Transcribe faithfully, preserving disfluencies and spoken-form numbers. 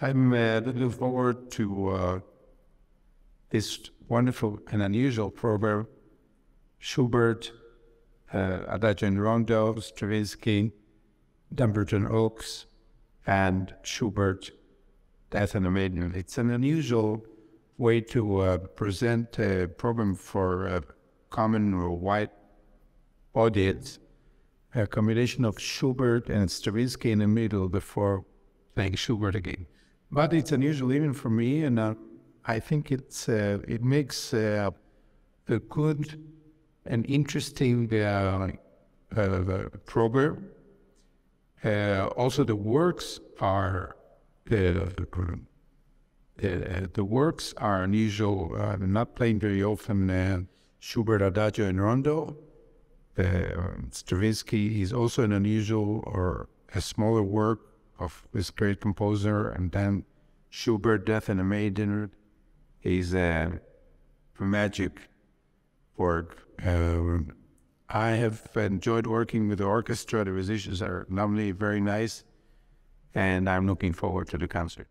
I'm uh, looking forward to uh, this wonderful and unusual program. Schubert, uh, Adagio Rondo, Stravinsky, Dumbarton Oaks, and Schubert, Death and Maiden. It's an unusual way to uh, present a program for a common or wide audience. A combination of Schubert and Stravinsky in the middle before playing Schubert again. But it's unusual even for me, and uh, I think it's uh, it makes uh, a good and interesting uh, uh, program. Uh, also, the works are uh, uh, the works are unusual. Uh, I'm not playing very often uh, Schubert, Adagio, and Rondo. Uh, Stravinsky is also an unusual or a smaller work of this great composer, and then Schubert, Death and Maiden is a magic work. Uh, I have enjoyed working with the orchestra. The musicians are normally very nice, and I'm looking forward to the concert.